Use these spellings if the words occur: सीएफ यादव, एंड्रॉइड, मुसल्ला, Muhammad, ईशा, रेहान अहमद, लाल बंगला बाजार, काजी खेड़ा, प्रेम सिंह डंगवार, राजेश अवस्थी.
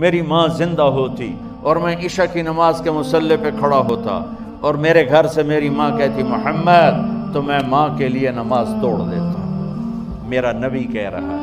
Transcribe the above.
मेरी माँ जिंदा होती और मैं ईशा की नमाज के मुसल्ले पे खड़ा होता और मेरे घर से मेरी माँ कहती मोहम्मद, तो मैं माँ के लिए नमाज तोड़ देता। मेरा नबी कह रहा है।